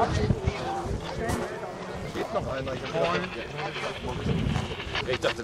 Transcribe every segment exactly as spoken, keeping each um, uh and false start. Geht noch einer hier. Ich dachte...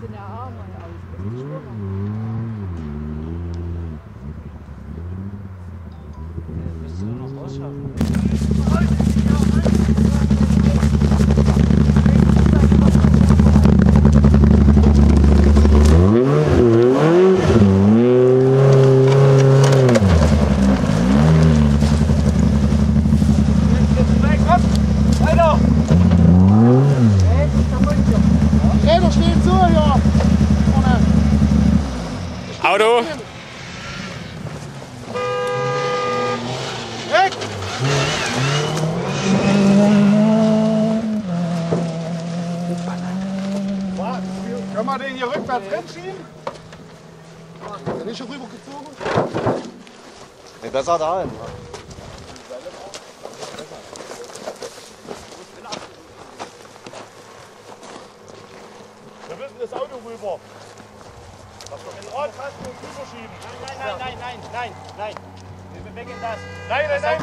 Sind ja arm und alles. Das ist schwimmen. Das müsstest du noch rausschaffen. Auto! Weg! Warte, können wir den hier rückwärts hinschieben? Ist der nicht schon rübergezogen? Nee, besser da hin. Wir müssen das Auto rüber. Den Ort kannst du rüberschieben. Nein, nein, nein, nein, nein, nein, nein. Wir bewegen das. Nein, nein, nein.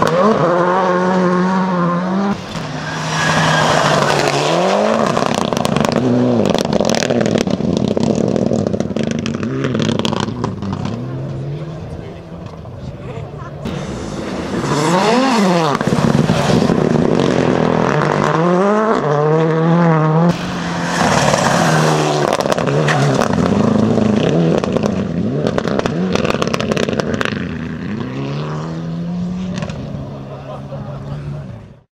Oh,